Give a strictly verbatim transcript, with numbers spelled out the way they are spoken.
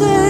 say